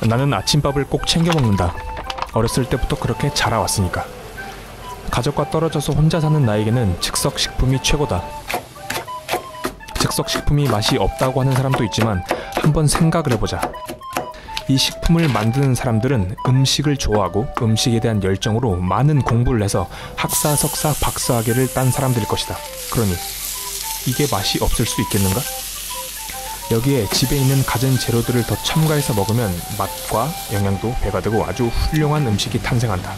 나는 아침밥을 꼭 챙겨 먹는다. 어렸을 때부터 그렇게 자라왔으니까. 가족과 떨어져서 혼자 사는 나에게는 즉석식품이 최고다. 즉석식품이 맛이 없다고 하는 사람도 있지만 한번 생각을 해보자. 이 식품을 만드는 사람들은 음식을 좋아하고 음식에 대한 열정으로 많은 공부를 해서 학사, 석사, 박사학위를 딴 사람들일 것이다. 그러니 이게 맛이 없을 수 있겠는가? 여기에 집에 있는 갖은 재료들을 더 첨가해서 먹으면 맛과 영양도 배가 되고 아주 훌륭한 음식이 탄생한다.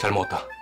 잘 먹었다.